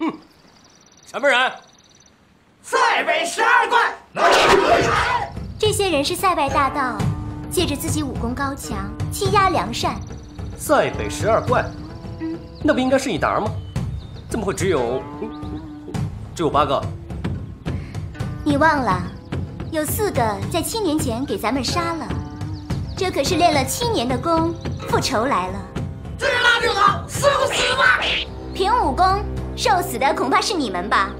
哼，什么人？塞北12怪。这些人是塞外大盗，借着自己武功高强，欺压良善。塞北12怪，那不应该是一沓吗？怎么会只有8个？你忘了，有4个在7年前给咱们杀了，这可是练了7年的功，复仇来了。 追拉就跑，受死吧！凭武功受死的恐怕是你们吧？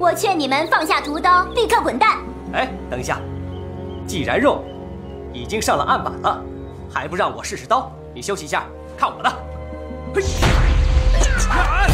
我劝你们放下屠刀，立刻滚蛋！哎，等一下，既然肉已经上了案板了，还不让我试试刀？你休息一下，看我的！嘿，快！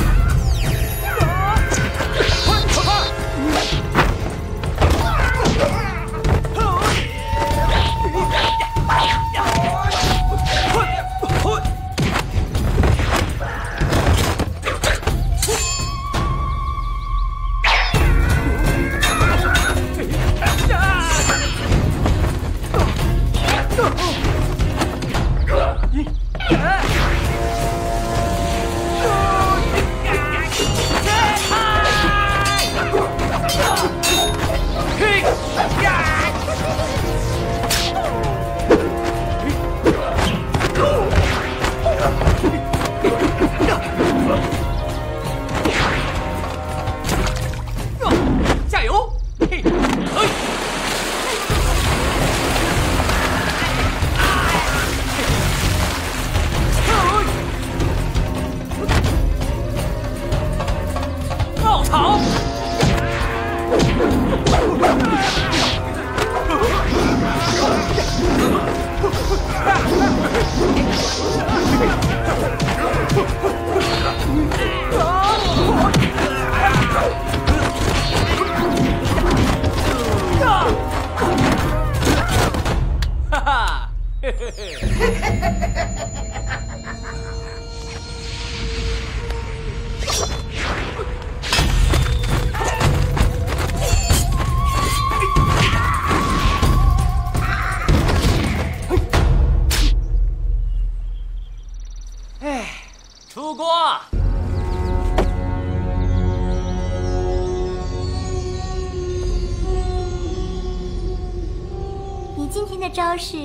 招式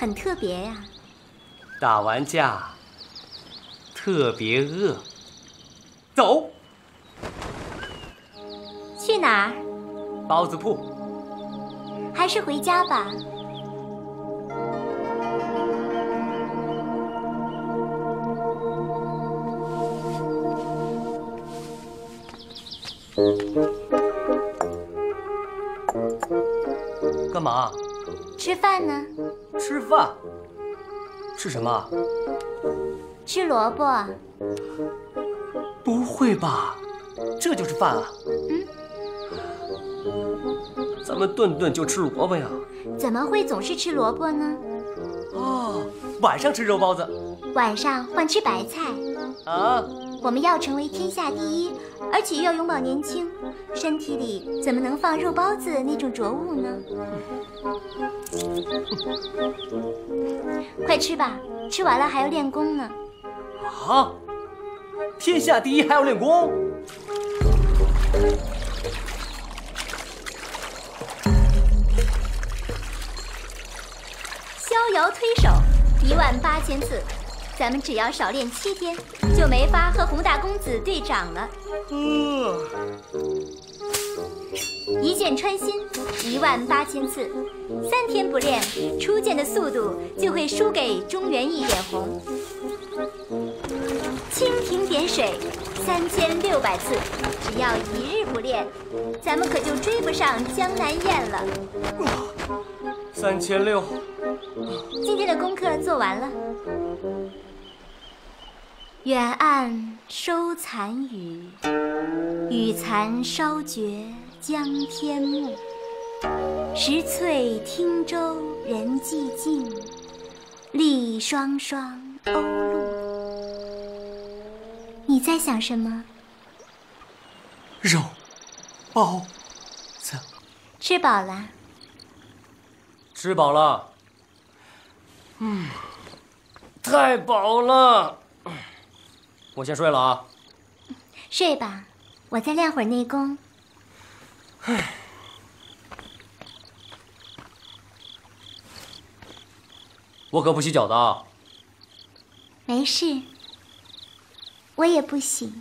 很特别呀！打完架特别饿，走。去哪儿？包子铺。还是回家吧。干嘛？ 吃饭呢？吃饭？吃什么？吃萝卜。不会吧？这就是饭啊？嗯。咱们顿顿就吃萝卜呀？怎么会总是吃萝卜呢？哦，晚上吃肉包子。晚上换吃白菜。啊？我们要成为天下第一，而且要永葆年轻，身体里怎么能放肉包子那种浊物呢？ 快吃吧，吃完了还要练功呢。啊！天下第一还要练功？逍遥推手18000次，咱们只要少练7天，就没法和洪大公子对掌了。一剑穿心18000次，3天不练，出剑的速度就会输给中原一眼红。蜻蜓点水3600次，只要1日不练，咱们可就追不上江南燕了。3600。今天的功课做完了。远岸收残雨，雨残稍觉江天暮。 石翠汀州人寂静，立双双鸥鹭。你在想什么？肉包子。吃饱了。吃饱了。太饱了。我先睡了啊。睡吧，我再练会儿内功。唉。 我可不洗脚的。没事，我也不洗。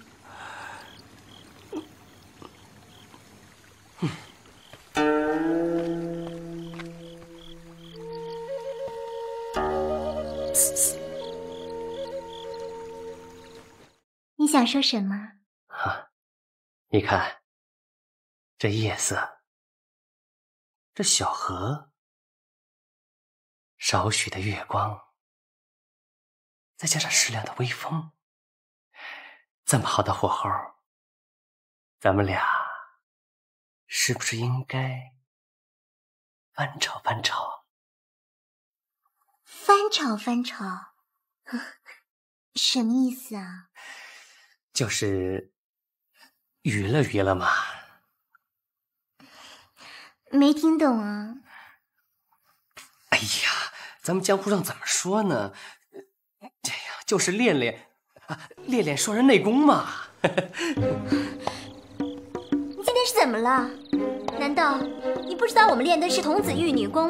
你想说什么？啊，你看，这夜色，这小河。 少许的月光，再加上适量的微风，这么好的火候，咱们俩是不是应该翻炒翻炒？翻炒翻炒，什么意思啊？就是娱乐娱乐嘛。没听懂啊。 哎呀，咱们江湖上怎么说呢？这呀，就是练练啊，练练双人内功嘛。你今天是怎么了？难道你不知道我们练的是童子玉女功，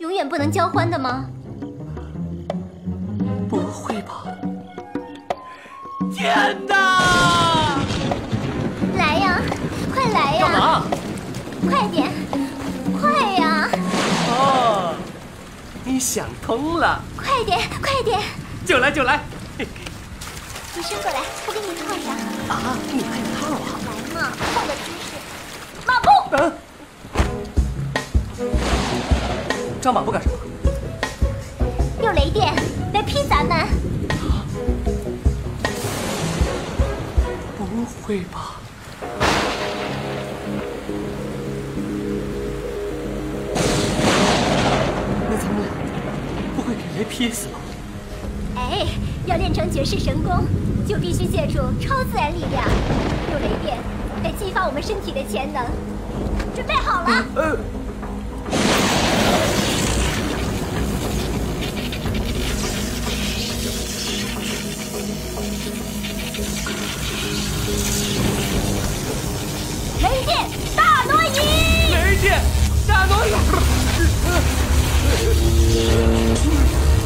永远不能交欢的吗？不会吧！天哪！来呀，快来呀！干嘛？快点，快呀！ 哦，你想通了！快点，快点！就来就来！你伸过来，我给你套上。啊，你还套啊？来嘛，换个姿势，马步。嗯、啊。张马步干什么？用雷电来劈咱们！不会吧？ 没劈死吧？哎，要练成绝世神功，就必须借助超自然力量，用雷电来激发我们身体的潜能。准备好了？雷电大挪移！雷电大挪移！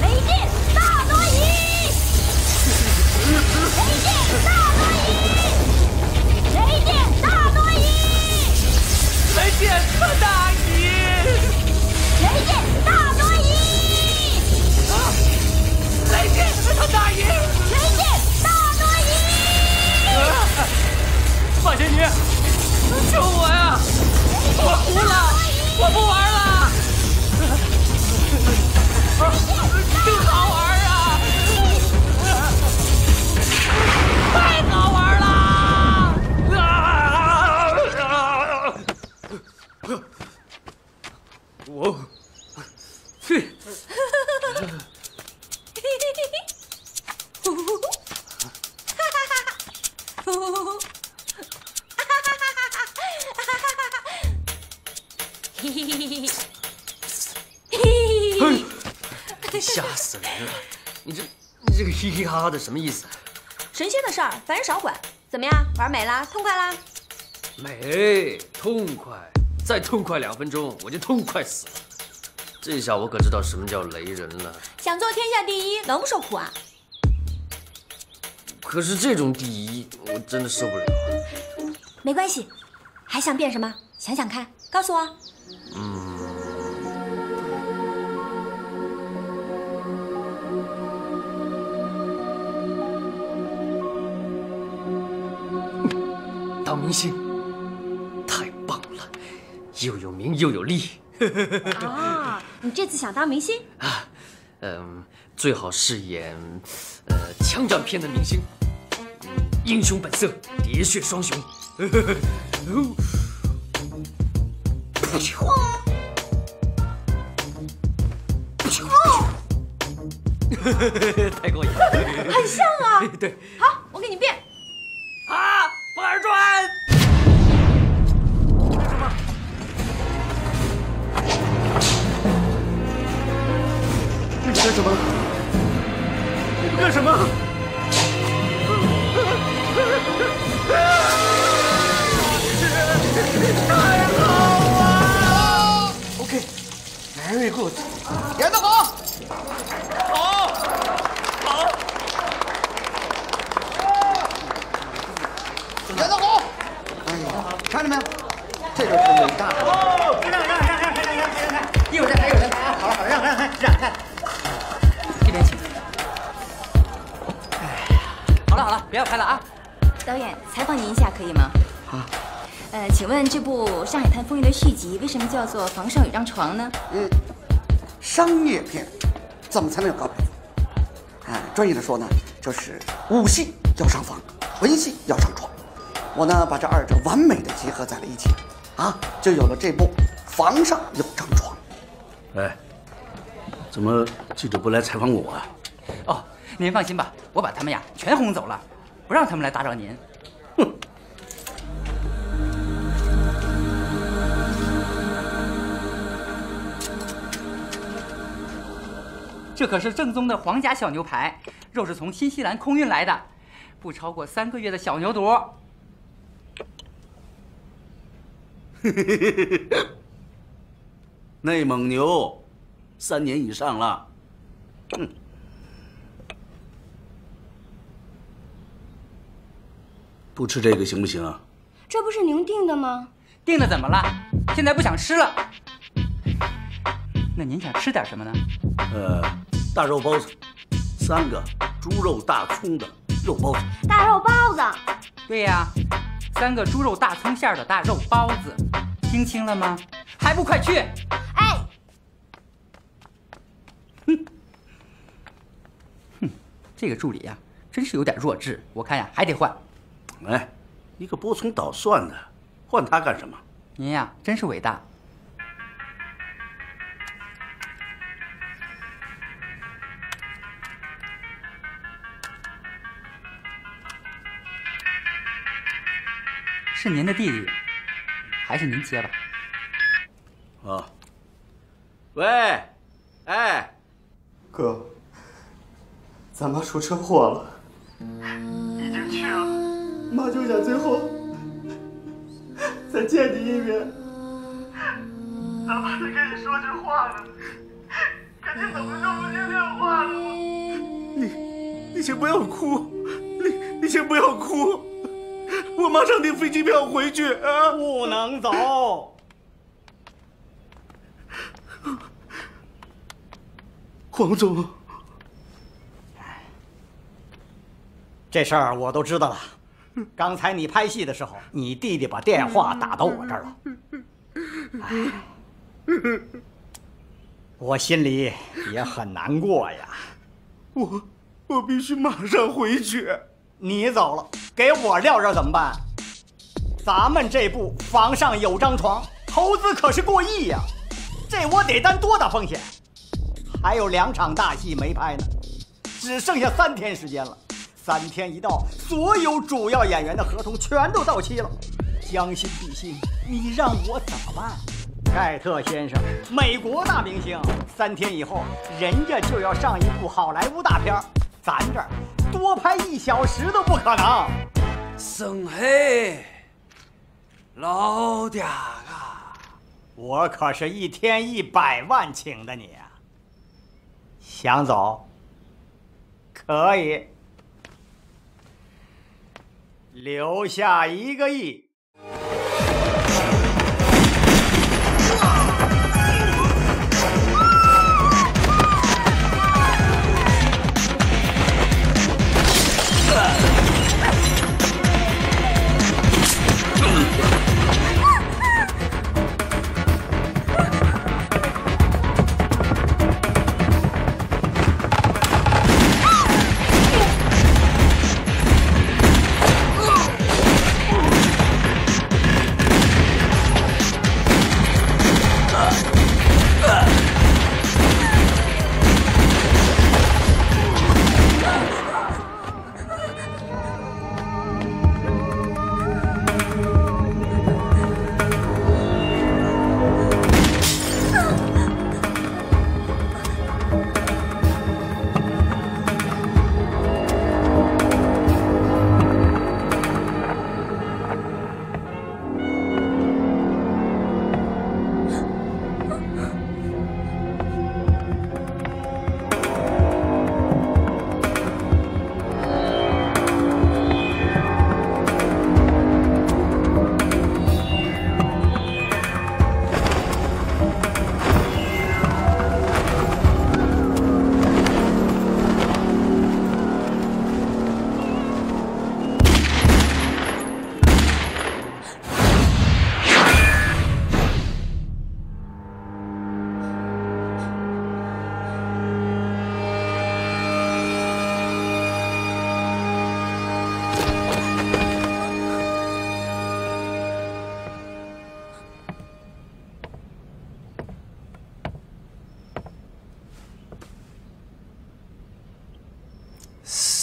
雷电大挪移！雷电大挪移！雷电大挪移！雷电大挪移！雷电大挪移！啊！雷电大挪移！雷电大挪移！范仙女，救我呀！我服了，我不玩了。 真好玩啊！太好玩了！啊！我去！嘿嘿嘿嘿嘿！ 吓死人了！你这个嘻嘻哈哈的什么意思？神仙的事儿咱人少管，怎么样？玩美啦，痛快啦！美，痛快，再痛快2分钟我就痛快死了。这下我可知道什么叫雷人了。想做天下第一，能不受苦啊？可是这种第一，我真的受不了。没关系，还想变什么？想想看，告诉我。嗯。 当明星太棒了，又有名又有利。啊，你这次想当明星啊？嗯，最好是演枪战片的明星，英雄本色，喋血双雄。太过瘾了，很像啊。对，好，我给你变。 玩转，干什么？你干什么？你干什么？ Very good， 演得好，好，好，演得好。哎呀，看见没有？这就是伟大。哦，让，一会儿再来，一会儿再来啊！好了好了，让，一边起。好了好了，别要拍了啊！导演，采访您一下可以吗？好。 请问这部《上海滩风云》的续集为什么叫做《房上有张床》呢？商业片怎么才能有高票房？专业的说呢，就是武戏要上房，文戏要上床。我呢把这二者完美的结合在了一起，啊，就有了这部《房上有张床》。哎，怎么记者不来采访我啊？哦，您放心吧，我把他们呀全轰走了，不让他们来打扰您。哼。 这可是正宗的皇家小牛排，肉是从新西兰空运来的，不超过3个月的小牛犊。内蒙牛，3年以上了。嗯。不吃这个行不行啊？这不是您定的吗？定的怎么了？现在不想吃了。那您想吃点什么呢？ 大肉包子，3个猪肉大葱的肉包子。大肉包子。对呀，3个猪肉大葱馅的大肉包子，听清了吗？还不快去！哎，哼，这个助理呀，真是有点弱智。我看呀，还得换。哎，一个拨葱捣蒜的，换他干什么？您呀，真是伟大。 是您的弟弟，还是您接吧？啊，喂，哎，哥，咱妈出车祸了，已经去了。妈就想最后再见你一面，咱妈才跟你说这话呢，可你怎么就不接电话了吗？你先不要哭，你先不要哭。 我马上订飞机票回去啊！不能走，黄总。这事儿我都知道了。刚才你拍戏的时候，你弟弟把电话打到我这儿了。哎，我心里也很难过呀。我必须马上回去。 你走了，给我撂这怎么办？咱们这部《房上有张床》投资可是过亿呀，这我得担多大风险？还有2场大戏没拍呢，只剩下3天时间了。3天一到，所有主要演员的合同全都到期了，将心比心，你让我怎么办？盖特先生，美国大明星，3天以后人家就要上一部好莱坞大片，咱这儿。 多拍1小时都不可能。生黑，老嗲啊！我可是1天100万请的你啊！想走？可以，留下1个亿。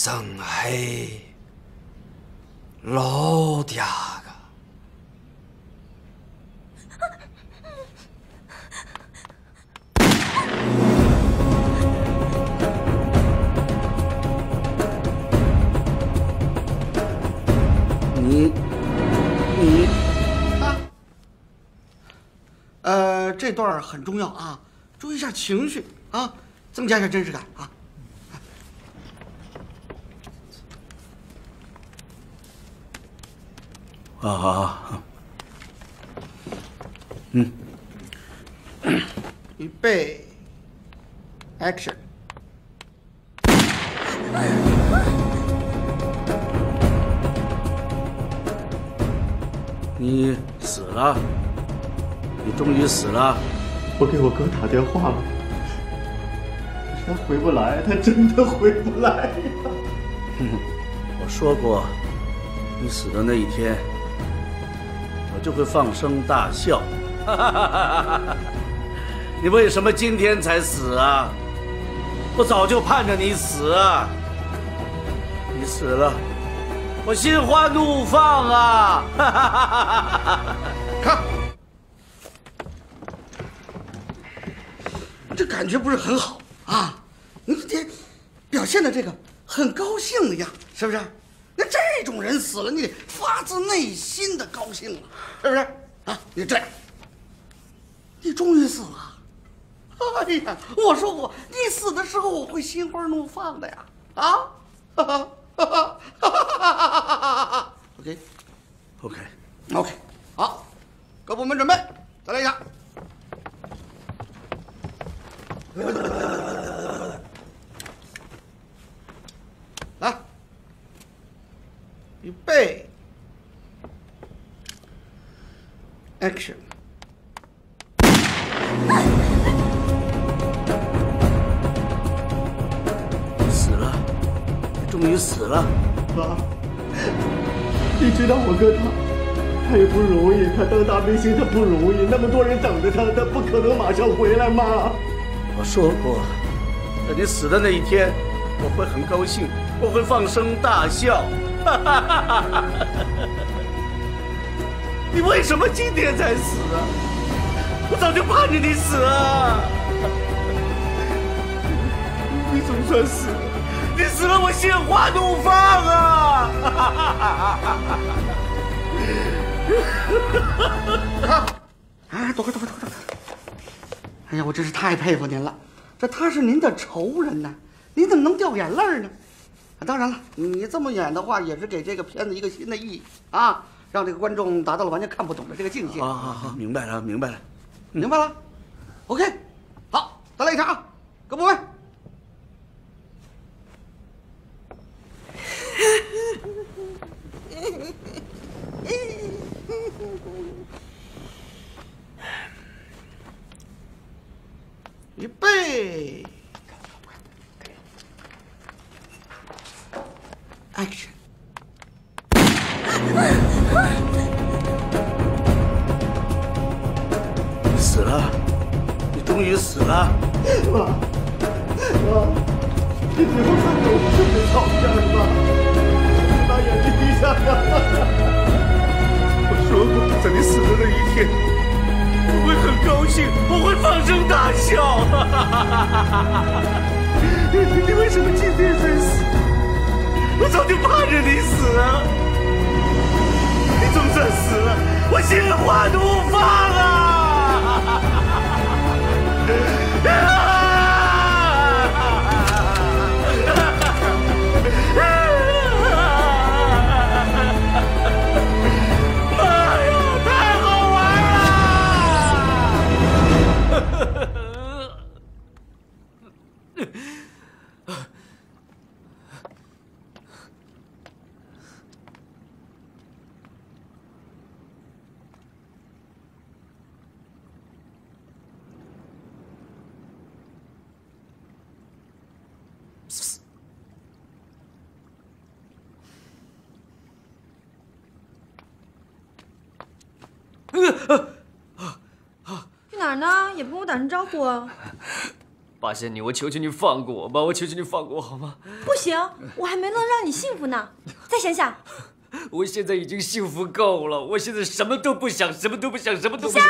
生氣，老嗲㗎。你啊，这段很重要啊，注意一下情绪啊，增加一下真实感啊。 啊，嗯，预备 ，action！ 你死了，你终于死了。我给我哥打电话了，他回不来，他真的回不来呀。我说过，你死的那一天。 就会放声大笑，你为什么今天才死啊？我早就盼着你死啊！你死了，我心花怒放啊！看，这感觉不是很好啊？你这表现的这个很高兴的样，是不是？ 那这种人死了，你得发自内心的高兴啊，是不是？啊，你这样，你终于死了。哎呀，我说你死的时候我会心花怒放的呀！啊，哈哈哈 ，OK，OK，OK， 好，各部门准备，再来一下。来。 预备 ，action！ 死了，你终于死了！妈，你知道我哥他也不容易，他当大明星他不容易，那么多人等着他，他不可能马上回来。妈，我说过，在你死的那一天，我会很高兴，我会放声大笑。 你为什么今天才死啊？我早就盼着你死啊！你总算死了，你死了我心花怒放啊！啊，躲开躲开躲开！哎呀，我真是太佩服您了，这他是您的仇人呢，您怎么能掉眼泪呢？ 当然了，你这么演的话，也是给这个片子一个新的意义啊，让这个观众达到了完全看不懂的这个境界。好好好，明白了，明白了，明白了。OK， 好，再来一场啊，各部门。预备。 Action！ 你死了，你终于死了！妈，你最后看着我这么讨厌吗？把眼睛闭上吧！我说过，在你死的那一天，我会很高兴，我会放声大笑。你为什么今天才死？ 我早就盼着你死啊！你总算死了，我心花怒放啊！妈呀，太好玩了！ 去哪儿呢？也不跟我打声招呼啊！八仙女，我求求你放过我吧，我求求你放过我好吗？不行，我还没能让你幸福呢，再想想。我现在已经幸福够了，我现在什么都不想，什么都不想，什么都不想。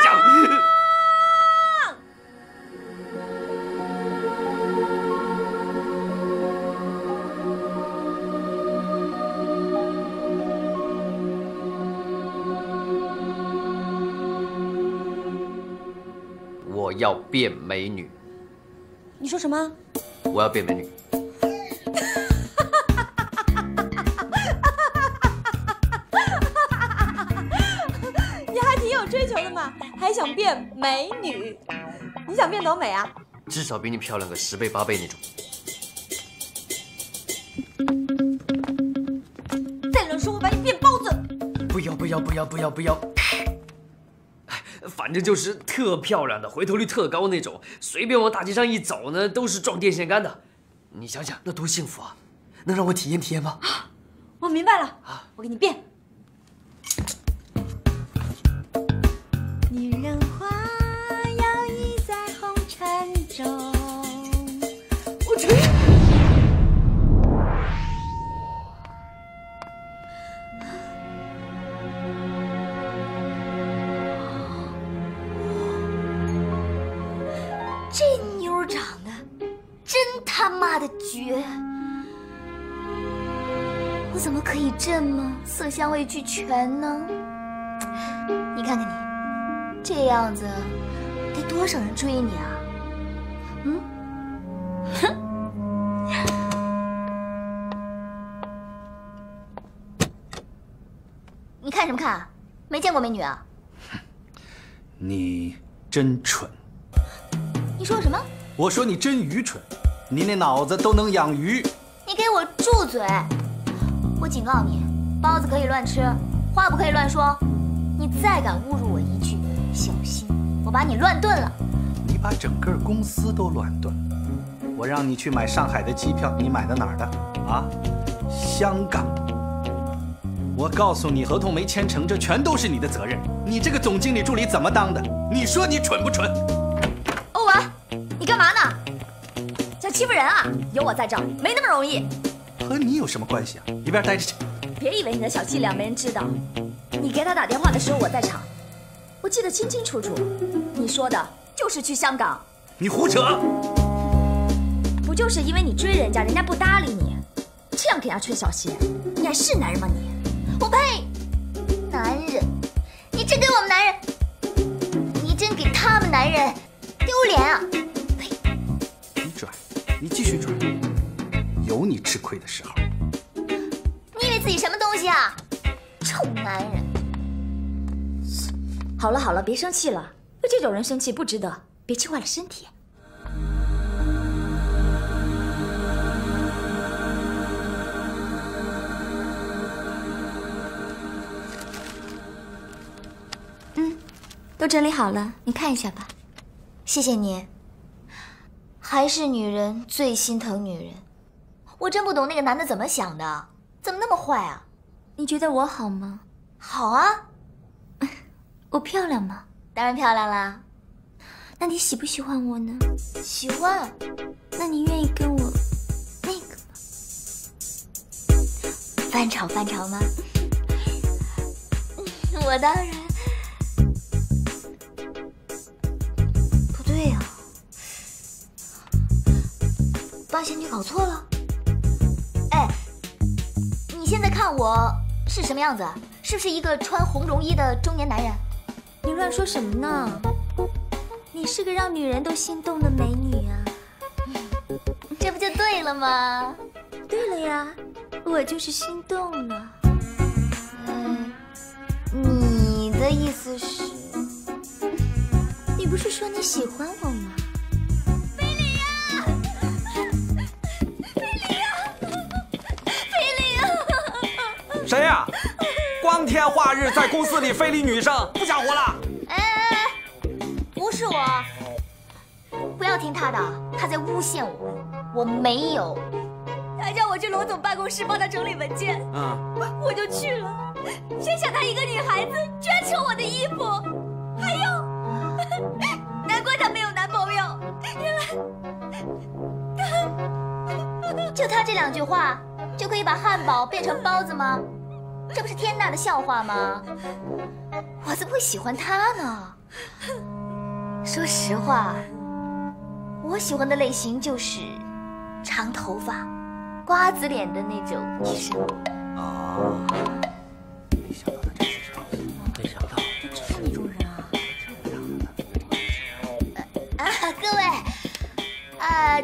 我要变美女。你说什么？我要变美女。你还挺有追求的嘛，还想变美女？你想变多美啊？至少比你漂亮个10倍8倍那种。再乱说，我把你变包子！不要不要不要不要不要！反正就是特漂亮的，回头率特高那种，随便往大街上一走呢，都是撞电线杆的。你想想，那多幸福啊！能让我体验体验吗？啊，我明白了啊，我给你变。女人花摇曳在红尘中。我去！绝！我怎么可以这么色香味俱全呢？你看看你，这样子得多少人追你啊？嗯，哼。你看什么看啊？没见过美女啊？你真蠢！你说我什么？我说你真愚蠢。 你那脑子都能养鱼！你给我住嘴！我警告你，包子可以乱吃，话不可以乱说。你再敢侮辱我一句，小心我把你乱炖了！你把整个公司都乱炖！我让你去买上海的机票，你买的哪儿的？啊，香港！我告诉你，合同没签成，这全都是你的责任。你这个总经理助理怎么当的？你说你蠢不蠢？欧文，你干嘛呢？ 想欺负人啊！有我在这儿，没那么容易。和你有什么关系啊？一边待着去！别以为你的小伎俩没人知道。你给他打电话的时候我在场，我记得清清楚楚。你说的就是去香港。你胡扯！不就是因为你追人家，人家不搭理你，这样给人家穿小鞋，你还是男人吗你？我呸！男人，你真给我们男人，你真给他们男人丢脸啊！呸！你拽。 你继续转，有你吃亏的时候。你以为自己什么东西啊，臭男人！好了好了，别生气了，为这种人生气不值得，别气坏了身体。嗯，都整理好了，你看一下吧。谢谢你。 还是女人最心疼女人，我真不懂那个男的怎么想的，怎么那么坏啊？你觉得我好吗？好啊，我漂亮吗？当然漂亮啦。那你喜不喜欢我呢？喜欢。那你愿意跟我那个吗？翻炒翻炒吗？我当然。不对呀。 八仙女搞错了，哎，你现在看我是什么样子？是不是一个穿红绒衣的中年男人？你乱说什么呢？你是个让女人都心动的美女啊！这不就对了吗？对了呀，我就是心动了。你的意思是？你不是说你喜欢我吗？ 谁呀、啊？光天化日在公司里非礼女生，不想活了！哎哎哎，不是我，不要听他的，他在诬陷我，我没有。他叫我去罗总办公室帮他整理文件，我就去了。谁想他一个女孩子居然扯我的衣服，还有，难怪他没有男朋友，原来就他这两句话，就可以把汉堡变成包子吗？这不是天大的笑话吗？我怎么会喜欢他呢？说实话，我喜欢的类型就是长头发、瓜子脸的那种女生。哦，没想到他真是这样，没想到真是那种人啊！各位，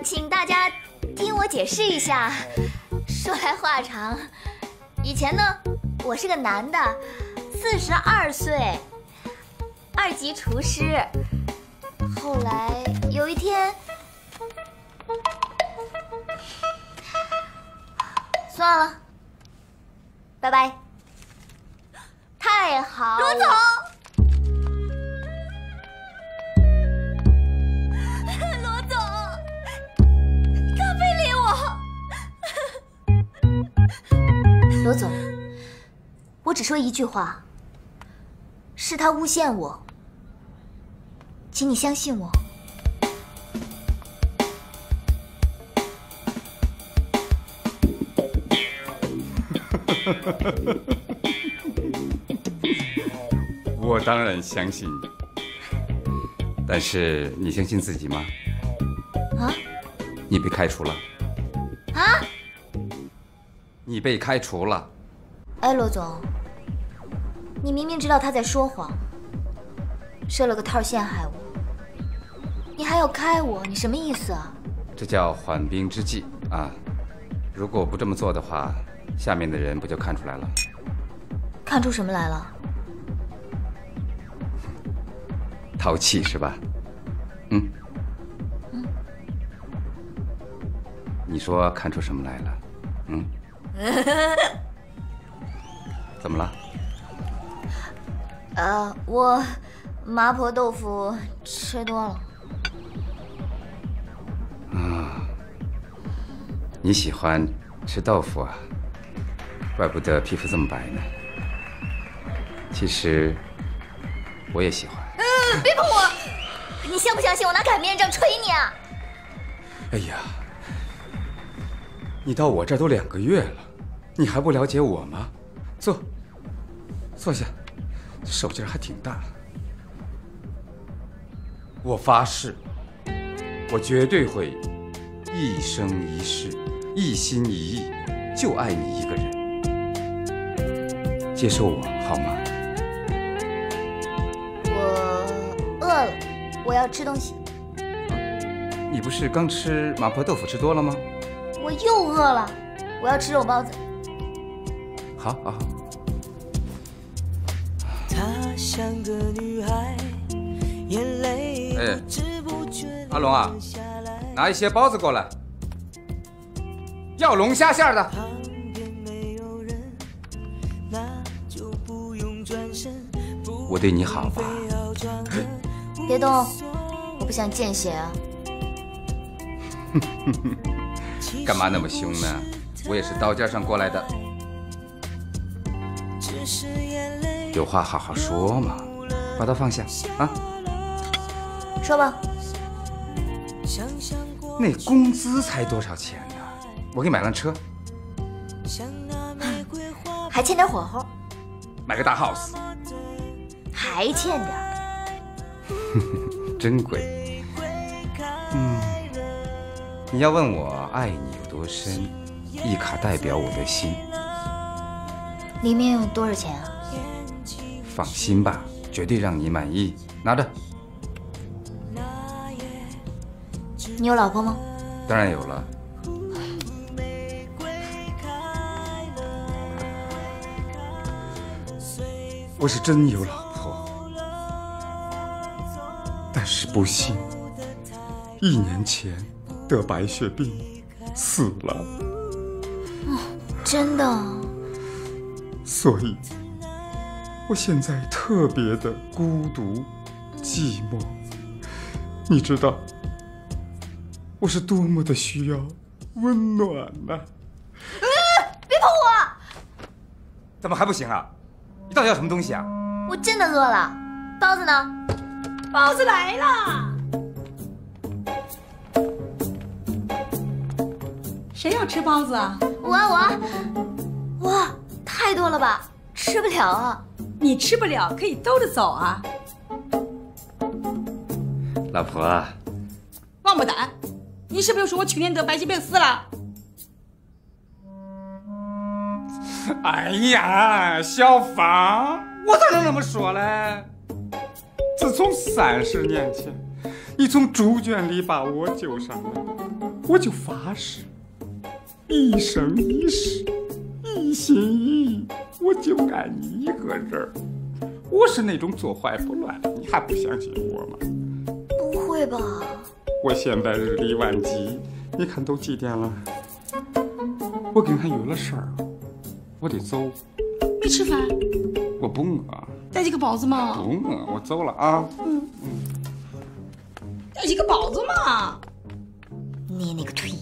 请大家。 听我解释一下，说来话长。以前呢，我是个男的，42岁，2级厨师。后来有一天，算了，拜拜。太好，罗总。 罗总，我只说一句话，是他诬陷我，请你相信我。我当然相信你，但是你相信自己吗？啊？你被开除了。啊？ 你被开除了。哎，罗总，你明明知道他在说谎，设了个套陷害我，你还要开我，你什么意思啊？这叫缓兵之计啊！如果不这么做的话，下面的人不就看出来了？看出什么来了？淘气是吧？嗯。嗯。你说看出什么来了？嗯。 怎么了？我麻婆豆腐吃多了。啊，你喜欢吃豆腐啊？怪不得皮肤这么白呢。其实我也喜欢。别碰我！你相不相信我拿擀面杖捶你啊？哎呀！ 你到我这儿都2个月了，你还不了解我吗？坐，坐下，手劲儿还挺大。我发誓，我绝对会一生一世、一心一意，就爱你一个人。接受我好吗？我饿了，我要吃东西。你不是刚吃麻婆豆腐吃多了吗？ 我又饿了，我要吃肉包子。好，好，好。哎，阿龙啊，拿一些包子过来，要龙虾馅的。我对你好吧？别动，我不想见血啊。干嘛那么凶呢？我也是刀尖上过来的，有话好好说嘛，把刀放下啊！说吧。那工资才多少钱呢？我给你买辆车，还欠点火候。买个大 house， 还欠点。真贵。 你要问我爱你有多深，一卡代表我的心。里面有多少钱啊？放心吧，绝对让你满意。拿着。你有老婆吗？当然有了。我是真有老婆，但是不幸，1年前。 得白血病，死了。哦，真的。所以，我现在特别的孤独、寂寞。你知道，我是多么的需要温暖呐！别碰我！怎么还不行啊？你到底要什么东西啊？我真的饿了。包子呢？包子来了。谁要吃包子啊？我，哇，太多了吧，吃不了啊。你吃不了可以兜着走啊。老婆，王八蛋，你是不是又说我去年得白血病死了？ 哎呀，小芳，我咋能那么说嘞？自从30年前，你从猪圈里把我救上来，我就发誓，一生一世，一心一意，我就爱你一个人。我是那种做坏不乱，你还不相信我吗？不会吧？我现在日理万机，你看都几点了？我跟他有了事儿。 我得走，没吃饭，我不饿。带几个包子嘛？不饿，我走了啊。带几个包子嘛？你那个腿，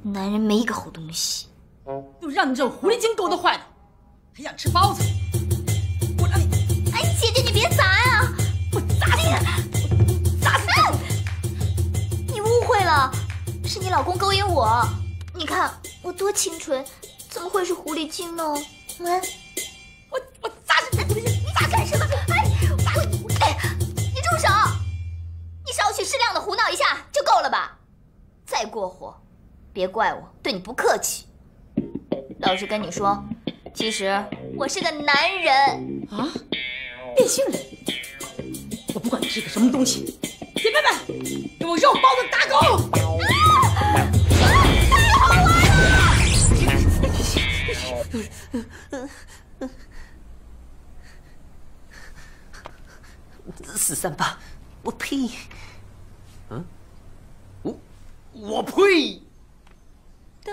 男人没一个好东西。就让你这狐狸精勾搭坏的，还想吃包子？我让你……哎，姐姐你别砸呀！我砸你！砸死你！你误会了，是你老公勾引我。你看我多清纯。 怎么会是狐狸精呢？嗯，我砸死你！你咋干什么？哎，砸你！你住手！你少许适量的胡闹一下就够了吧？再过火，别怪我对你不客气。老实跟你说，其实我是个男人啊！变性人！我不管你是个什么东西，姐妹们，给我肉包子打狗！啊 438，我呸！嗯，我呸！噔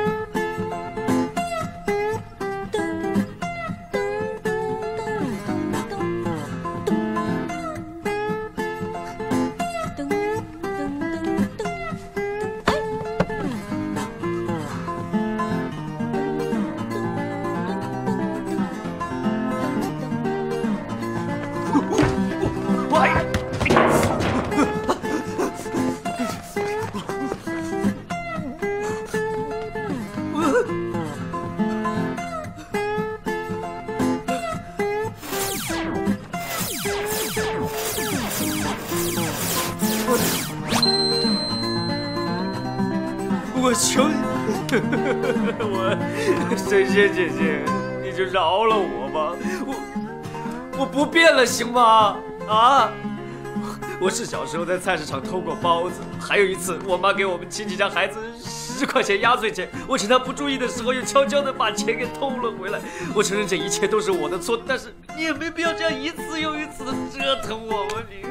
深深姐姐，你就饶了我吧，我不变了，行吗？啊，我是小时候在菜市场偷过包子，还有一次我妈给我们亲戚家孩子10块钱压岁钱，我趁她不注意的时候又悄悄的把钱给偷了回来。我承认这一切都是我的错，但是你也没必要这样一次又一次的折腾我吧你。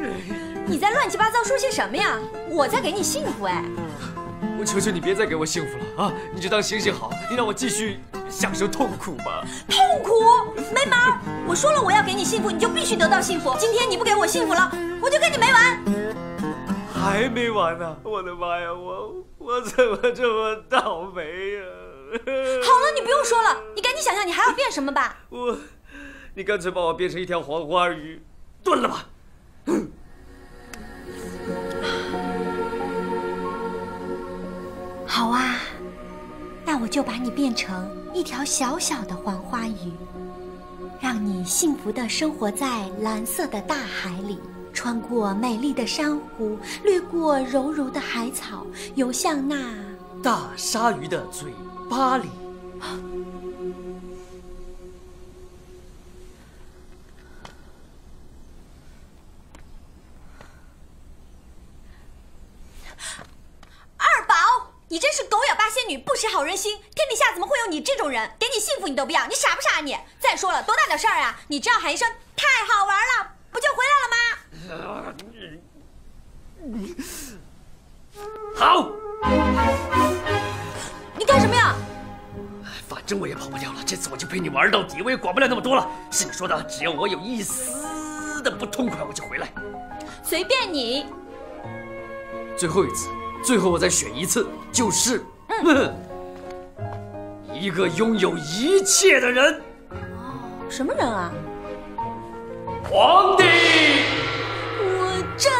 你在乱七八糟说些什么呀？我在给你幸福哎。 我求求你别再给我幸福了啊！你就当行行好，你让我继续享受痛苦吧。痛苦没毛！我说了我要给你幸福，你就必须得到幸福。今天你不给我幸福了，我就跟你没完。还没完呢！我的妈呀，我怎么这么倒霉呀？好了，你不用说了，你赶紧想想你还要变什么吧。你干脆把我变成一条黄花鱼，炖了吧。好啊，那我就把你变成一条小小的黄花鱼，让你幸福地生活在蓝色的大海里，穿过美丽的珊瑚，掠过柔柔的海草，游向那大鲨鱼的嘴巴里。二宝。 你真是狗咬八仙女，不识好人心！天底下怎么会有你这种人？给你幸福你都不要，你傻不傻你？再说了，多大点事儿啊！你这样喊一声“太好玩了”，不就回来了吗？好，你干什么呀？反正我也跑不掉了，这次我就陪你玩到底，我也管不了那么多了。是你说的，只要我有一丝的不痛快，我就回来。随便你。最后一次。 最后我再选一次，就是一个拥有一切的人。哦，什么人啊？皇帝。我真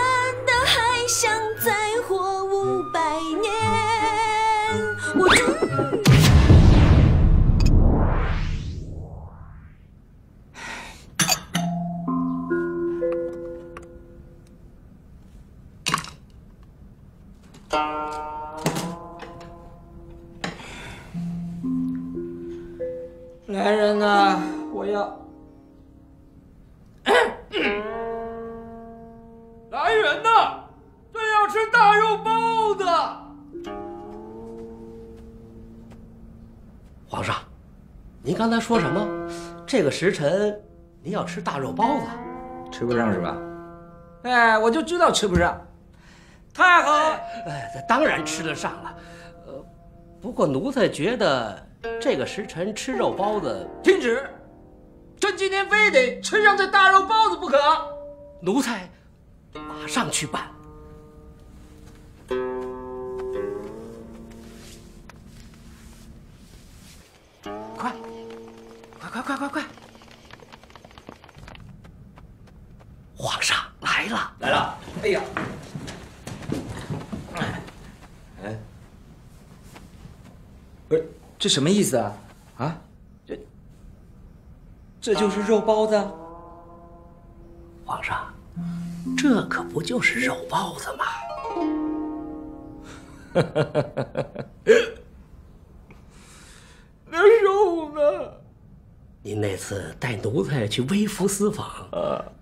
的还想再来人呐！我要。 来人呐！朕要吃大肉包子。皇上，您刚才说什么？这个时辰您要吃大肉包子，吃不上是吧？哎，我就知道吃不上。太好了！哎，当然吃得上了。不过奴才觉得这个时辰吃肉包子，停止！朕今天非得吃上这大肉包子不可。奴才。 马上去办。快，快！皇上来了，来了！哎呀，哎，不是这什么意思啊？啊，这就是肉包子？皇上。 这可不就是肉包子吗？那肉呢？您那次带奴才去微服私访，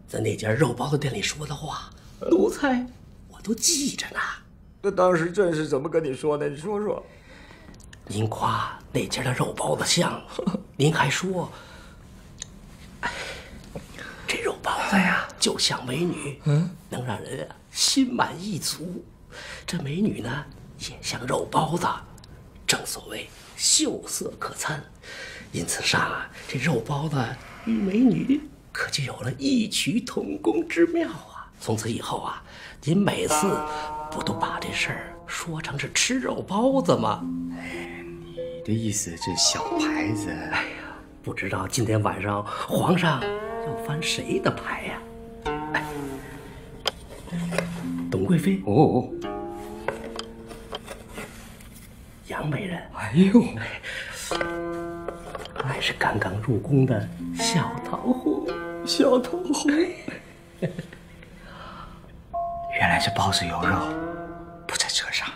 在那家肉包子店里说的话，奴才我都记着呢。那当时朕是怎么跟你说的？你说说。您夸那家的肉包子香，您还说。 这肉包子呀，就像美女，能让人啊心满意足。这美女呢，也像肉包子，正所谓秀色可餐。因此上啊，这肉包子与美女可就有了异曲同工之妙啊。从此以后啊，您每次不都把这事儿说成是吃肉包子吗？哎，你的意思这小牌子？哎呀，不知道今天晚上皇上。 要翻谁的牌呀？哎，董贵妃哦，杨美人，哎呦，还是刚刚入宫的小桃红，小桃红，原来这包子有肉，不在车上，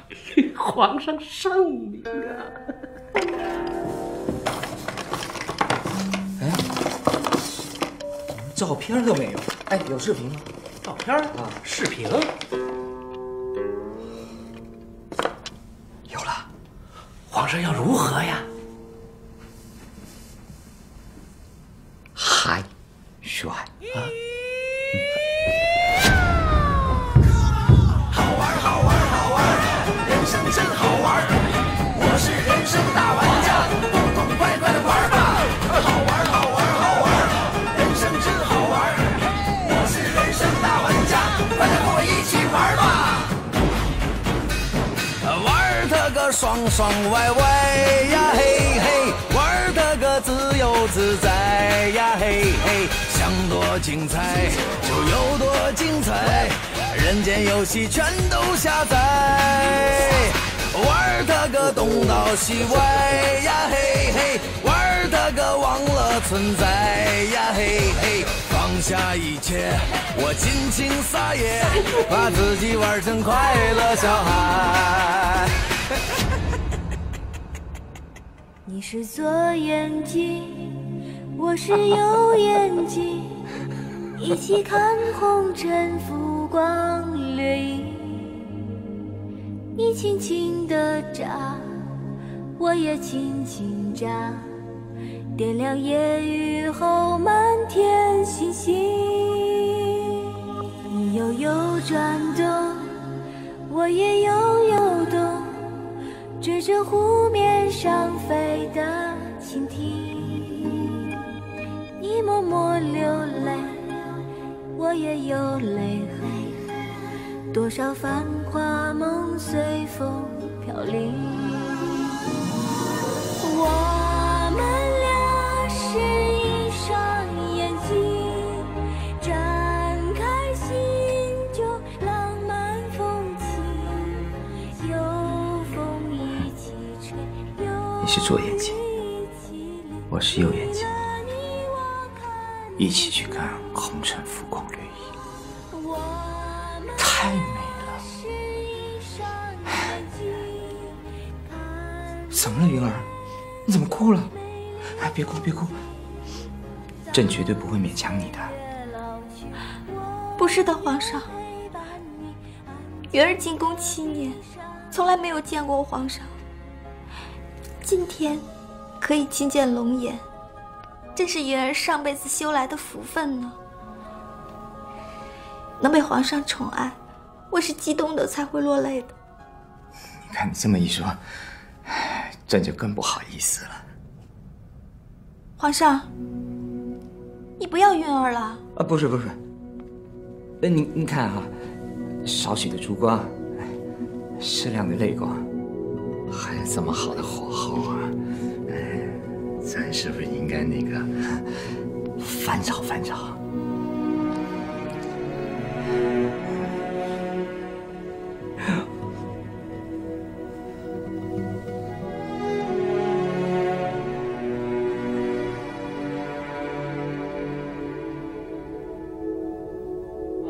皇上圣明啊！ 照片都没有，哎，有视频吗？照片啊，视频有了，皇上要如何呀？还帅啊！好玩，好玩，好玩，人生真好玩，我是人生大玩家，痛痛快快的玩吧，好玩，好玩。 快跟我一起玩吧！玩他个爽爽歪歪呀嘿嘿，玩他个自由自在呀嘿嘿，想多精彩就有多精彩，人间游戏全都下载。玩他个东倒西歪呀嘿嘿，玩他个忘了存在呀嘿嘿。 放下一切，我尽情撒野，把自己玩成快乐小孩。你是左眼睛，我是右眼睛，一起看红尘浮光掠影。你轻轻地眨，我也轻轻眨。 点亮夜雨后满天星星，你悠悠转动，我也悠悠动，追着湖面上飞的蜻蜓。你默默流泪，我也有泪痕，多少繁华梦随风飘零。我。 浪漫风情，有风一起吹。你是左眼睛，我是右眼睛，一起去看红尘浮空掠影，太美了。怎么了，云儿？你怎么哭了？哎，别哭，别哭。朕绝对不会勉强你的。不是的，皇上。云儿进宫7年，从来没有见过皇上。今天可以亲见龙颜，真是云儿上辈子修来的福分呢。能被皇上宠爱，我是激动的才会落泪的。你看你这么一说，朕就更不好意思了。皇上，你不要云儿了？啊，不是不是。您看啊，少许的烛光，适量的泪光。 还有这么好的火候啊！咱是不是应该那个翻炒翻炒？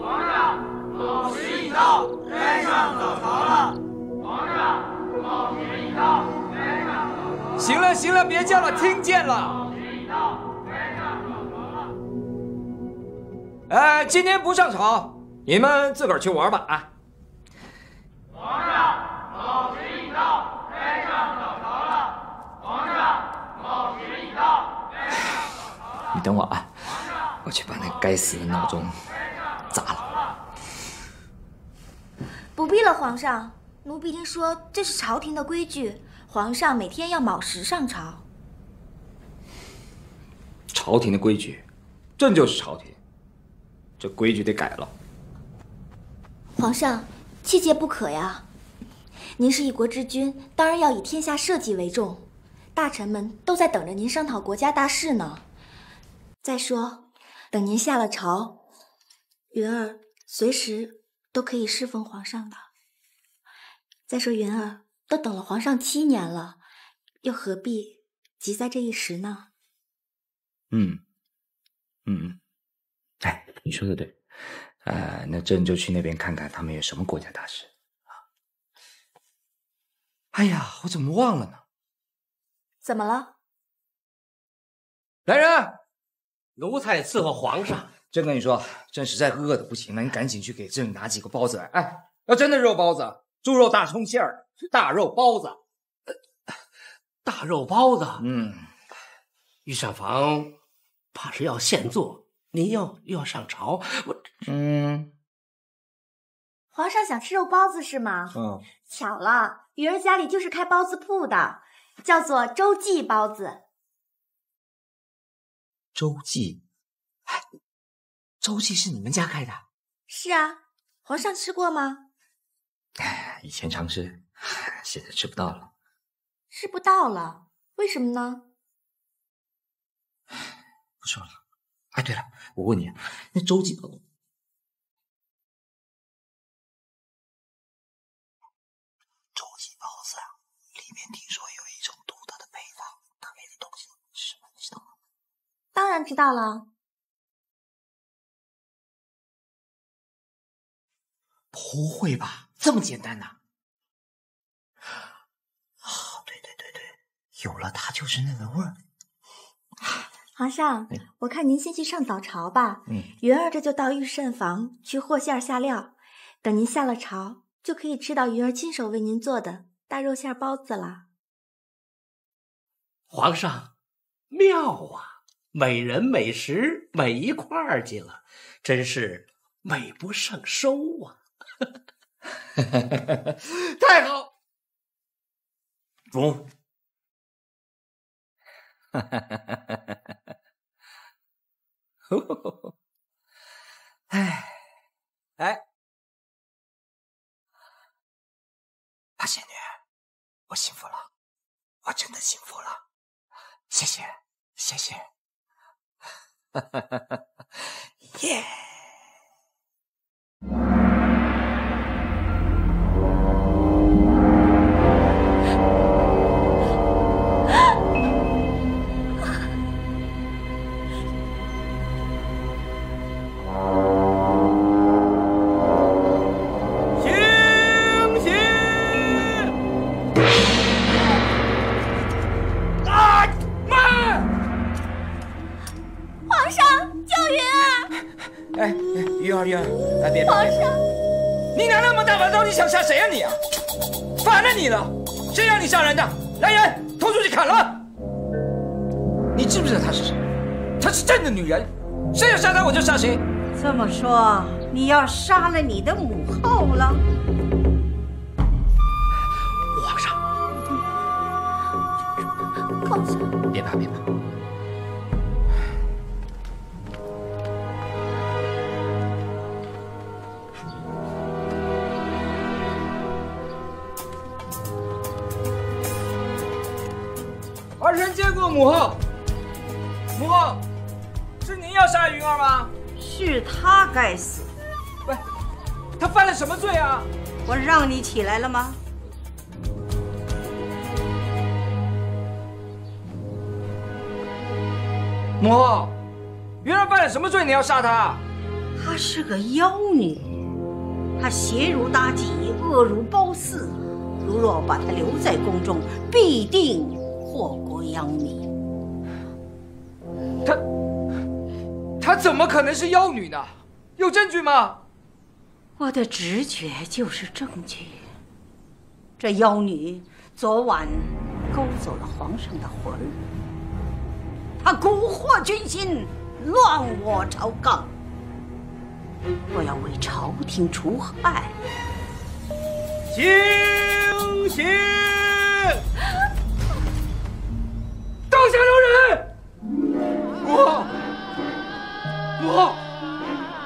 皇上，老时已到，该上早朝了。皇上。 行了行了，别叫了，听见了。哎，今天不上朝，你们自个儿去玩吧啊！皇上，卯时已到，该上早朝了。皇上，卯时已到，该上早朝了。你等我啊，我去把那该死的闹钟砸了。不必了，皇上。 奴婢听说这是朝廷的规矩，皇上每天要卯时上朝。朝廷的规矩，朕就是朝廷，这规矩得改了。皇上，切切不可呀！您是一国之君，当然要以天下社稷为重，大臣们都在等着您商讨国家大事呢。再说，等您下了朝，云儿随时都可以侍奉皇上的。 再说云儿都等了皇上7年了，又何必急在这一时呢？哎，你说的对，那朕就去那边看看他们有什么国家大事啊。哎呀，我怎么忘了呢？怎么了？来人，奴才伺候皇上。朕跟你说，朕实在饿得不行了，你赶紧去给朕拿几个包子来。哎，要真的肉包子。 猪肉大葱馅儿，大肉包子，大肉包子。御膳房怕是要现做，您又要上朝，我皇上想吃肉包子是吗？巧了，云儿家里就是开包子铺的，叫做周记包子。周记，哎，周记是你们家开的？是啊，皇上吃过吗？ 以前常吃，现在吃不到了。吃不到了，为什么呢？不说了。哎，对了，我问你，那周记，包子啊，里面听说有一种独特的配方，特别的东西是什么？你知道吗？当然知道了。不会吧？ 这么简单呐！啊，对对对对，有了它就是那个味儿。皇上，我看您先去上早朝吧。云儿这就到御膳房去和馅下料，等您下了朝，就可以吃到云儿亲手为您做的大肉馅包子了。皇上，妙啊！美人美食美一块儿去了，真是美不胜收啊！太好，中。哎哎，大仙女，我幸福了，我真的幸福了，谢谢谢谢。耶！那么大烦躁，你想杀谁啊你啊？烦了你了！谁让你杀人的？来人，拖出去砍了！你知不知道她是谁？她是朕的女人，谁要杀她我就杀谁。这么说，你要杀了你的母后了？ 别怕，别怕！儿臣见过母后。母后，是您要杀云儿吗？是他该死。喂，他犯了什么罪啊？我让你起来了吗？ 母后，云儿犯了什么罪？你要杀她？她是个妖女，她邪如妲己，恶如褒姒。如若把她留在宫中，必定祸国殃民。她怎么可能是妖女呢？有证据吗？我的直觉就是证据。这妖女昨晚勾走了皇上的魂儿。 他蛊惑军心，乱我朝纲。我要为朝廷除害。行刑！刀下留人！母后，母后，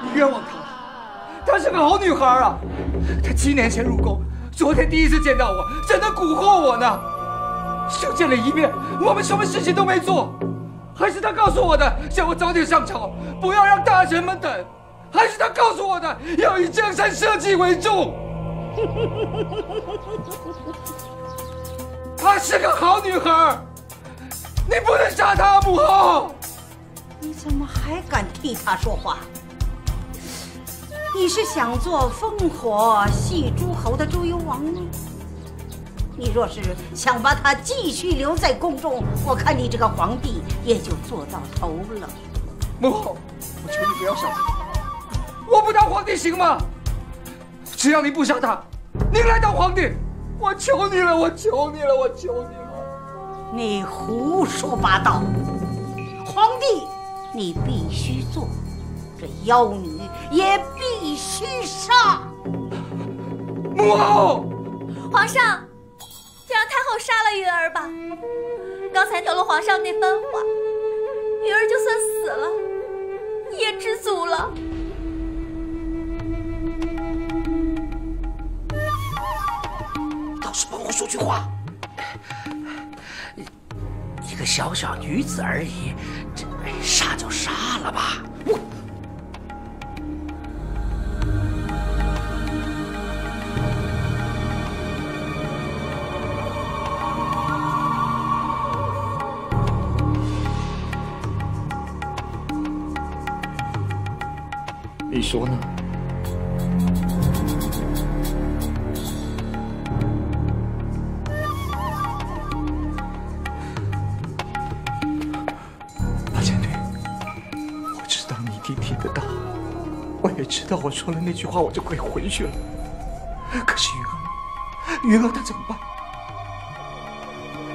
你冤枉她了。她是个好女孩啊，她7年前入宫，昨天第一次见到我，正在蛊惑我呢。就见了一面，我们什么事情都没做。 还是他告诉我的，叫我早点上朝，不要让大臣们等；还是他告诉我的，要以江山社稷为重。她是个好女孩，你不能杀她，母后。你怎么还敢替她说话？你是想做烽火戏诸侯的周幽王吗？ 你若是想把她继续留在宫中，我看你这个皇帝也就做到头了。母后，我求你不要杀她，我不当皇帝行吗？只要您不杀她，您来当皇帝，我求你了，我求你了，我求你了！你胡说八道！皇帝，你必须做，这妖女也必须杀。母后，皇上。 就让太后杀了云儿吧。刚才得了皇上那番话，云儿就算死了，也知足了。倒是帮我说句话。一个小小女子而已，这杀就杀了吧。我。 你说呢？大前队，我知道你一定听得到，我也知道我说了那句话我就可以回去了。可是云儿，她怎么办？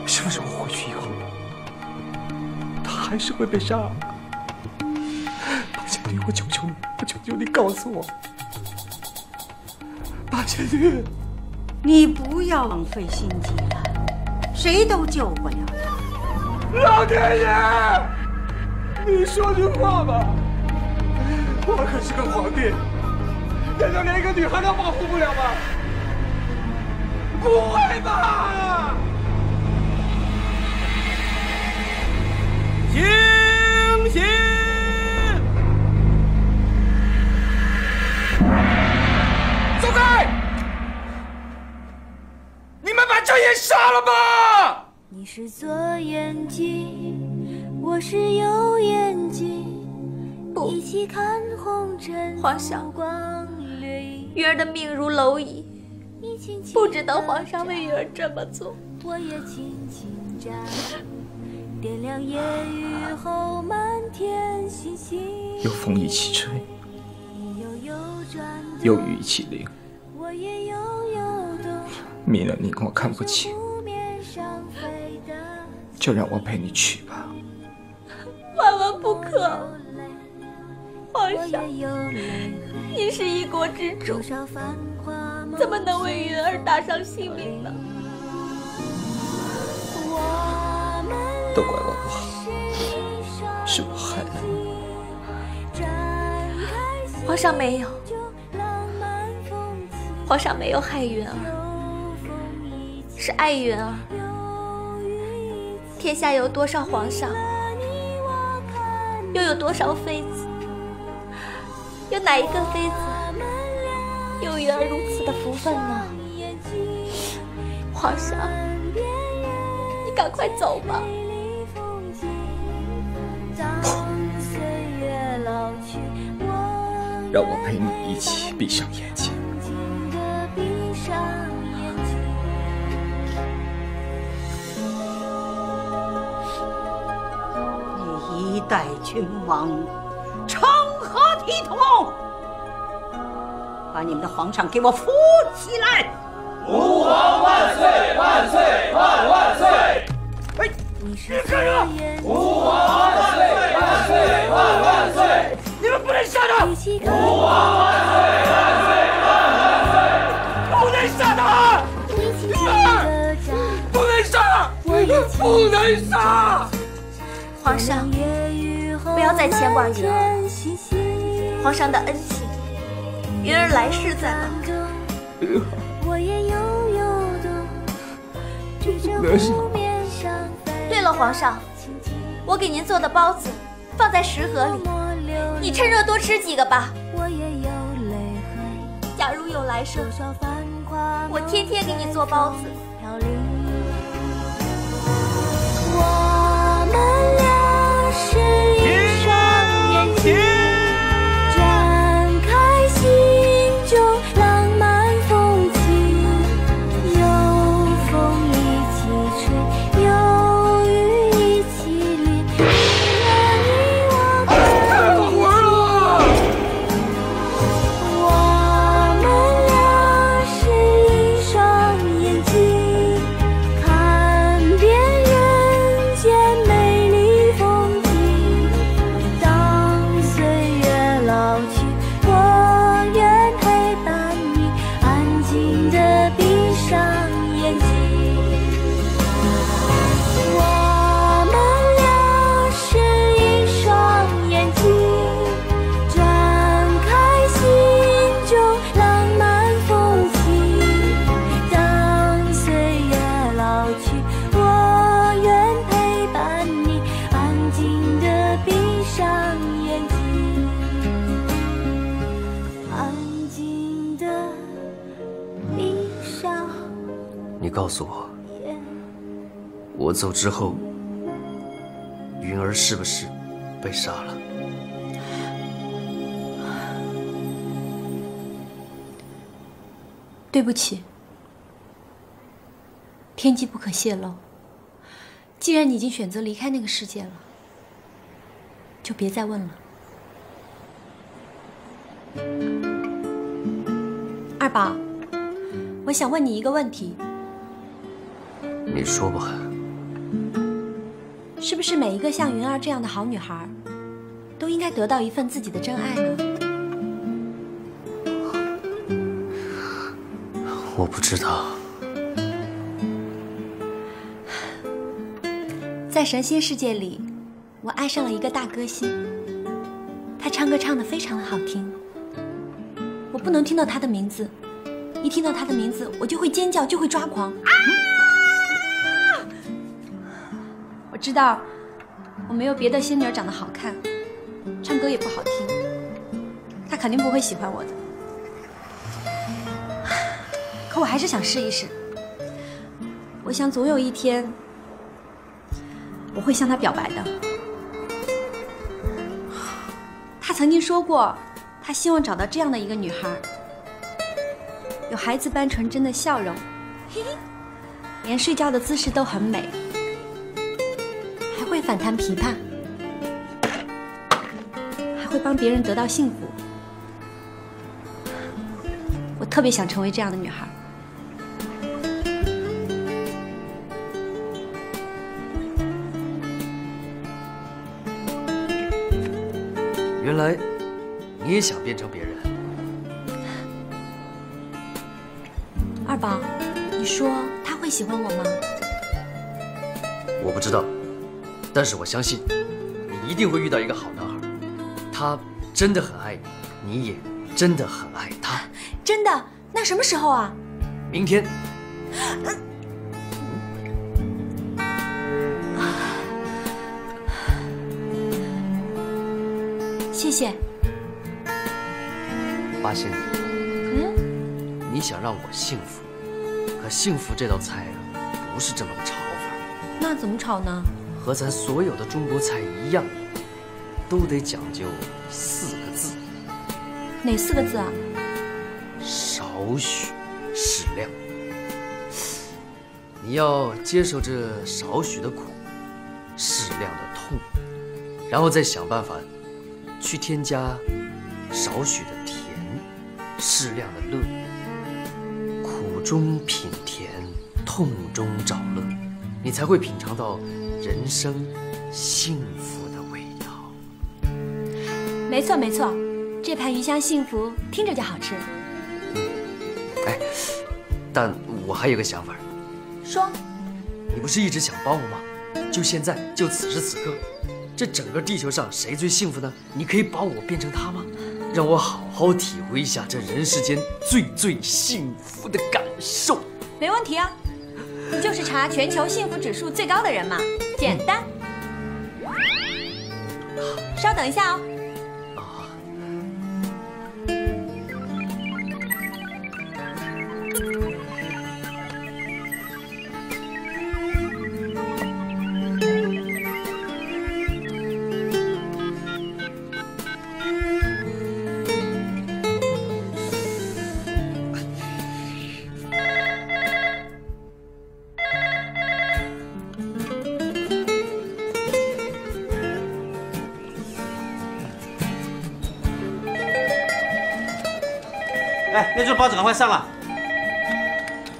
是不是我回去以后，她还是会被杀？ 我求求你，我求求你，告诉我，八千玉，你不要浪费心机了，谁都救不了他。老天爷，你说句话吧！我可是个皇帝，难道连一个女孩都保护不了吗？不会吧！行刑！ 你们把郑言杀了吧！你是左眼睛，我是右眼睛，一起看红尘。皇上，云儿的命如蝼蚁，不知道皇上为云儿这么做。我也轻轻眨，点亮夜雨后满天星星。有风一起吹，有雨一起淋。 有迷了你，我看不清，就让我陪你去吧。万万不可，皇上，您是一国之主，怎么能为云儿搭上性命呢？都怪我不好，是我害了你。皇上没有，皇上没有害云儿。 是爱云儿，天下有多少皇上，又有多少妃子？有哪一个妃子有云儿如此的福分呢？皇上，你赶快走吧！让我陪你一起闭上眼睛。 一代君王，成何体统？把你们的皇上给我扶起来！吾皇万岁万岁万万岁！哎，别站着！吾皇万岁万岁万万岁！你们不能吓他！吾皇万岁万岁万万岁！不能吓他！不能杀！不能杀！皇上。 不要再牵挂云儿了，皇上的恩情，云儿来世再报。对了，皇上，我给您做的包子放在食盒里，你趁热多吃几个吧。假如有来生，我天天给你做包子。 告诉我，我走之后，云儿是不是被杀了？对不起，天机不可泄露。既然你已经选择离开那个世界了，就别再问了。二宝，我想问你一个问题。 你说吧，是不是每一个像云儿这样的好女孩，都应该得到一份自己的真爱呢？我不知道，在神仙世界里，我爱上了一个大歌星，他唱歌唱得非常的好听，我不能听到他的名字，一听到他的名字，我就会尖叫，就会抓狂。啊！ 知道我没有别的仙女长得好看，唱歌也不好听，她肯定不会喜欢我的。可我还是想试一试。我想总有一天我会向她表白的。她曾经说过，她希望找到这样的一个女孩，有孩子般纯真的笑容，连睡觉的姿势都很美。 会反弹琵琶，还会帮别人得到幸福。我特别想成为这样的女孩。原来你也想变成别人。二宝，你说他会喜欢我吗？我不知道，但是我相信你一定会遇到一个好男孩，他真的很爱你，你也真的很爱他。真的？那什么时候啊？明天。谢谢。八仙女，你想让我幸福，可幸福这道菜不是这么炒法。那怎么炒呢？和咱所有的中国菜一样，都得讲究四个字。哪四个字啊？少许，适量。你要接受这少许的苦，适量的痛，然后再想办法。 去添加少许的甜，适量的乐，苦中品甜，痛中找乐，你才会品尝到人生幸福的味道。没错没错，这盘鱼香幸福听着就好吃。哎，但我还有个想法。说。你不是一直想帮我吗？就现在，就此时此刻。 这整个地球上谁最幸福呢？你可以把我变成他吗？让我好好体会一下这人世间最幸福的感受。没问题啊，你就是查全球幸福指数最高的人嘛，简单。稍等一下哦。 那就包子赶快上了。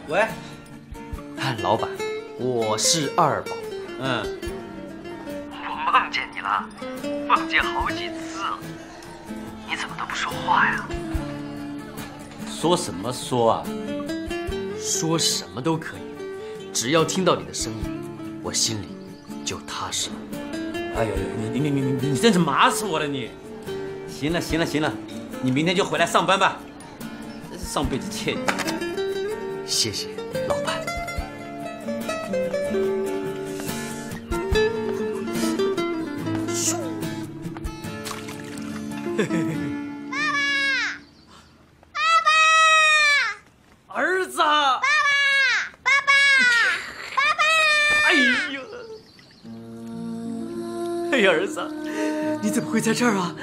喂，老板，我是二宝。我梦见你了，梦见好几次了，你怎么都不说话呀？说什么说啊？说什么都可以，只要听到你的声音，我心里就踏实了。哎呦，你真是麻死我了你！行了行了行了，你明天就回来上班吧。 上辈子欠你，谢谢老板。爸爸，爸爸，儿子，爸爸，爸爸，爸爸。哎呦，哎呀，儿子，你怎么会在这儿啊？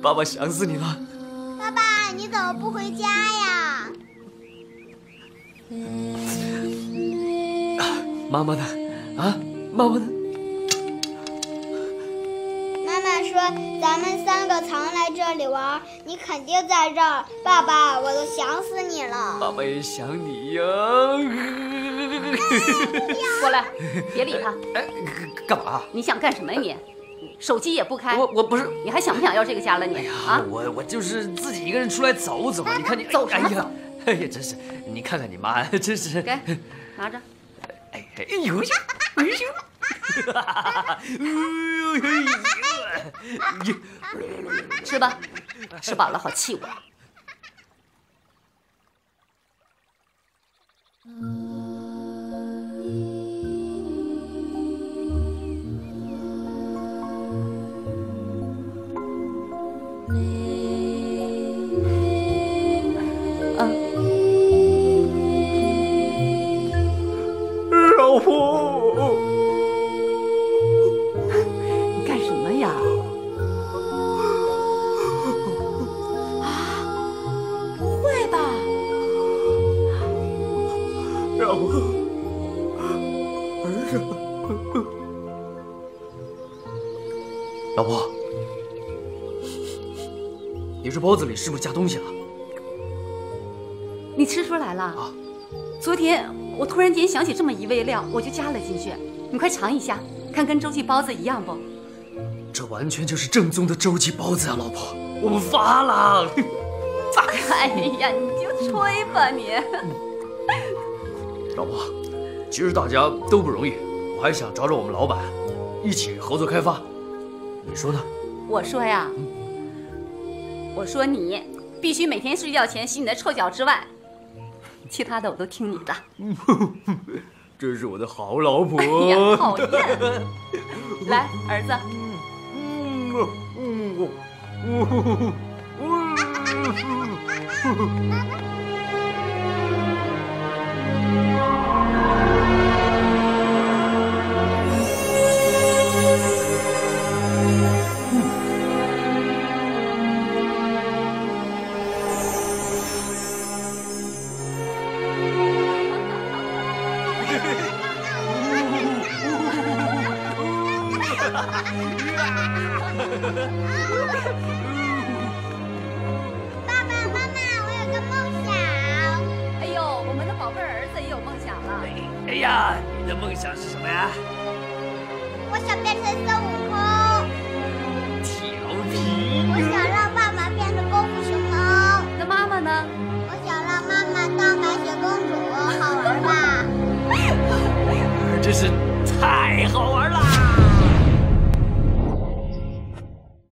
爸爸想死你了。 你怎么不回家呀？妈妈呢？啊，妈妈呢？妈妈说咱们三个常来这里玩，你肯定在这儿。爸爸，我都想死你了。爸爸也想你呀。过来，别理他。哎，干嘛？你想干什么呀你？ 手机也不开，我不是，你还想不想要这个家了你？哎呀，啊，我就是自己一个人出来走走，你看你走什么走？哎呀，真是，你看看你妈，真是。给，拿着。哎哎呦，哎呦，哎呦，吃吧，吃饱了好气我。老婆，你干什么呀？啊，不会吧？让我儿子，老婆，你这包子里是不是加东西了？你吃出来了？啊，昨天我突然间想起这么一味料，我就加了进去。你快尝一下，看跟周记包子一样不？这完全就是正宗的周记包子啊，老婆，我发了！哎呀，你就吹吧你！老婆，其实大家都不容易，我还想找找我们老板，一起合作开发，你说呢？我说呀，我说你必须每天睡觉前洗你的臭脚之外，其他的我都听你的。这是我的好老婆。哎呀，讨厌！来，儿子。太好玩了！